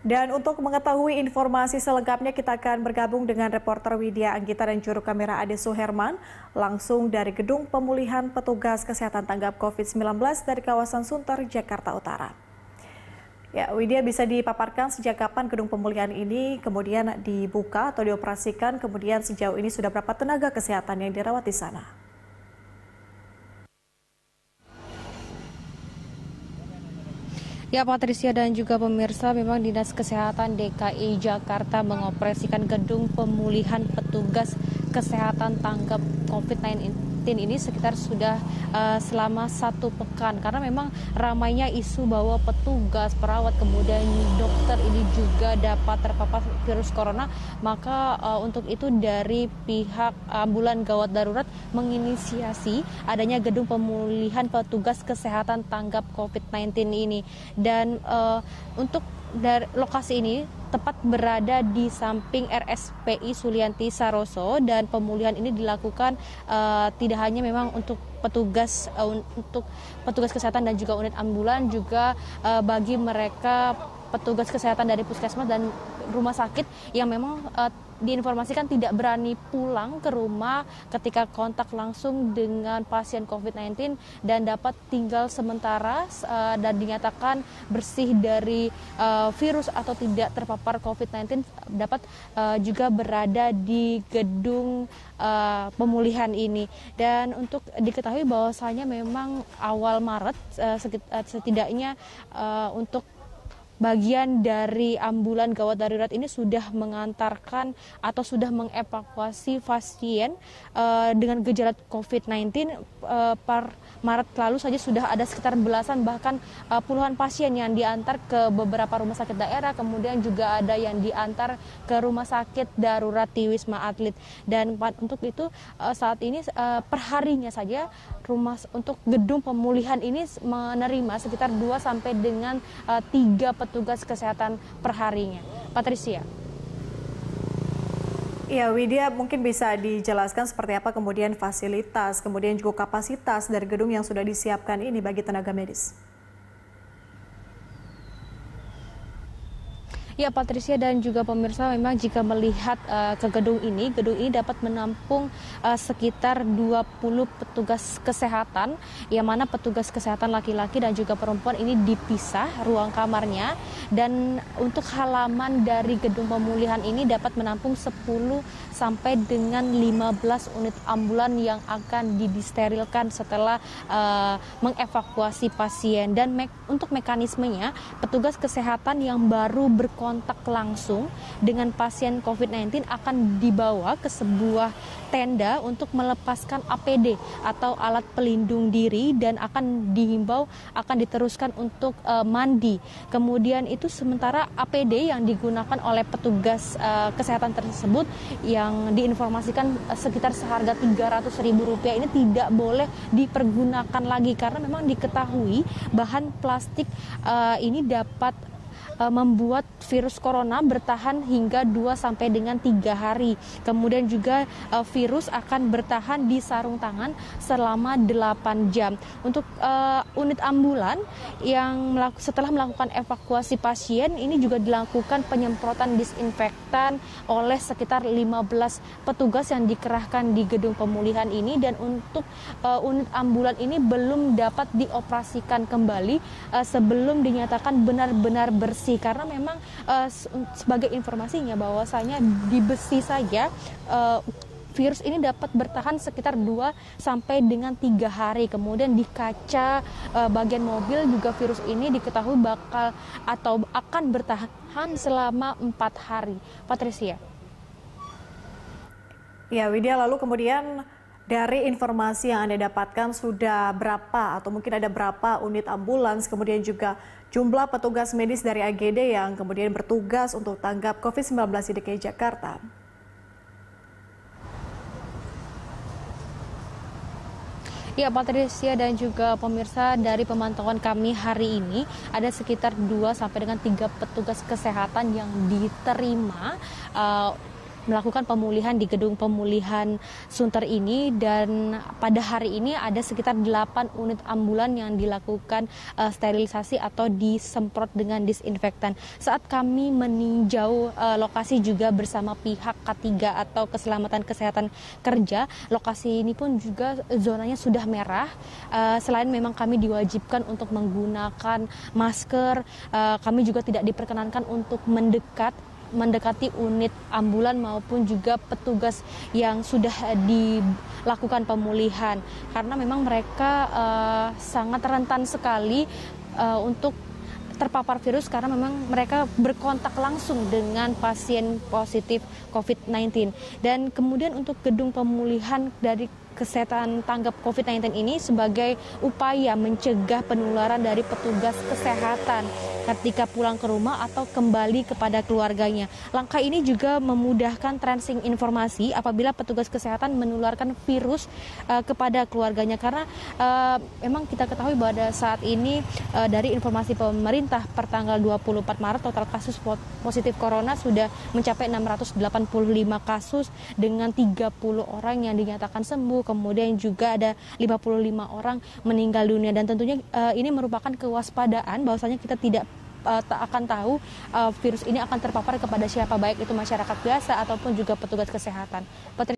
Dan untuk mengetahui informasi selengkapnya, kita akan bergabung dengan reporter Widya Anggita dan juru kamera Ade Soherman langsung dari Gedung Pemulihan Petugas Kesehatan Tanggap COVID-19 dari kawasan Sunter, Jakarta Utara. Ya, Widya, bisa dipaparkan sejak kapan Gedung Pemulihan ini kemudian dibuka atau dioperasikan, kemudian sejauh ini sudah berapa tenaga kesehatan yang dirawat di sana? Ya, Patricia dan juga pemirsa, memang Dinas Kesehatan DKI Jakarta mengoperasikan Gedung Pemulihan Petugas Kesehatan Tanggap COVID-19 ini sekitar sudah selama 1 pekan, karena memang ramainya isu bahwa petugas, perawat, kemudian dokter ini juga dapat terpapar virus corona. Maka untuk itu dari pihak ambulan gawat darurat menginisiasi adanya Gedung Pemulihan Petugas Kesehatan Tanggap COVID-19 ini, dan untuk dari lokasi ini tepat berada di samping RSPI Sulianti Saroso, dan pemulihan ini dilakukan tidak hanya memang untuk petugas kesehatan dan juga unit ambulan, juga bagi mereka petugas kesehatan dari puskesmas dan rumah sakit yang memang diinformasikan tidak berani pulang ke rumah ketika kontak langsung dengan pasien COVID-19 dan dapat tinggal sementara dan dinyatakan bersih dari virus atau tidak terpapar COVID-19, dapat juga berada di gedung pemulihan ini. Dan untuk diketahui bahwasanya memang awal Maret setidaknya untuk bagian dari ambulan gawat darurat ini sudah mengantarkan atau sudah mengevakuasi pasien dengan gejala COVID-19. Per Maret lalu saja sudah ada sekitar belasan bahkan puluhan pasien yang diantar ke beberapa rumah sakit daerah, kemudian juga ada yang diantar ke rumah sakit darurat di Wisma Atlet. Dan untuk itu saat ini perharinya saja untuk gedung pemulihan ini menerima sekitar 2 sampai dengan 3 petugas kesehatan perharinya. Patricia. Ya, Widya, mungkin bisa dijelaskan seperti apa kemudian fasilitas, kemudian juga kapasitas dari gedung yang sudah disiapkan ini bagi tenaga medis. Ya, Patricia dan juga pemirsa, memang jika melihat ke gedung ini dapat menampung sekitar 20 petugas kesehatan, yang mana petugas kesehatan laki-laki dan juga perempuan ini dipisah ruang kamarnya. Dan untuk halaman dari gedung pemulihan ini dapat menampung 10 sampai dengan 15 unit ambulan yang akan disterilkan setelah mengevakuasi pasien. Dan untuk mekanismenya, petugas kesehatan yang baru berkontak langsung dengan pasien COVID-19 akan dibawa ke sebuah tenda untuk melepaskan APD atau alat pelindung diri, dan akan dihimbau akan diteruskan untuk mandi. Kemudian itu sementara APD yang digunakan oleh petugas kesehatan tersebut yang diinformasikan sekitar seharga Rp300.000 ini tidak boleh dipergunakan lagi, karena memang diketahui bahan plastik ini dapat membuat virus corona bertahan hingga 2 sampai dengan 3 hari. Kemudian juga virus akan bertahan di sarung tangan selama 8 jam. Untuk unit ambulan yang setelah melakukan evakuasi pasien ini juga dilakukan penyemprotan disinfektan oleh sekitar 15 petugas yang dikerahkan di gedung pemulihan ini. Dan untuk unit ambulan ini belum dapat dioperasikan kembali sebelum dinyatakan benar-benar bersih, karena memang sebagai informasinya bahwasanya di besi saja virus ini dapat bertahan sekitar 2 sampai dengan 3 hari. Kemudian di kaca bagian mobil juga virus ini diketahui akan bertahan selama 4 hari. Patricia. Ya, Widya, lalu kemudian dari informasi yang Anda dapatkan, sudah berapa atau mungkin ada berapa unit ambulans, kemudian juga jumlah petugas medis dari AGD yang kemudian bertugas untuk tanggap COVID-19 di DKI Jakarta? Ya, Patricia dan juga pemirsa, dari pemantauan kami hari ini ada sekitar 2 sampai dengan 3 petugas kesehatan yang diterima melakukan pemulihan di Gedung Pemulihan Sunter ini, dan pada hari ini ada sekitar 8 unit ambulan yang dilakukan sterilisasi atau disemprot dengan disinfektan. Saat kami meninjau lokasi juga bersama pihak K3 atau Keselamatan Kesehatan Kerja, lokasi ini pun juga zonanya sudah merah. Selain memang kami diwajibkan untuk menggunakan masker, kami juga tidak diperkenankan untuk mendekati unit ambulan maupun juga petugas yang sudah dilakukan pemulihan, karena memang mereka sangat rentan sekali untuk terpapar virus, karena memang mereka berkontak langsung dengan pasien positif COVID-19. Dan kemudian untuk gedung pemulihan dari kesehatan tanggap COVID-19 ini sebagai upaya mencegah penularan dari petugas kesehatan ketika pulang ke rumah atau kembali kepada keluarganya. Langkah ini juga memudahkan tracing informasi apabila petugas kesehatan menularkan virus kepada keluarganya, karena memang kita ketahui pada saat ini dari informasi pemerintah pertanggal 24 Maret total kasus positif corona sudah mencapai 685 kasus dengan 30 orang yang dinyatakan sembuh. Kemudian juga ada 55 orang meninggal dunia, dan tentunya ini merupakan kewaspadaan bahwasanya kita tidak akan tahu virus ini akan terpapar kepada siapa, baik itu masyarakat biasa ataupun juga petugas kesehatan.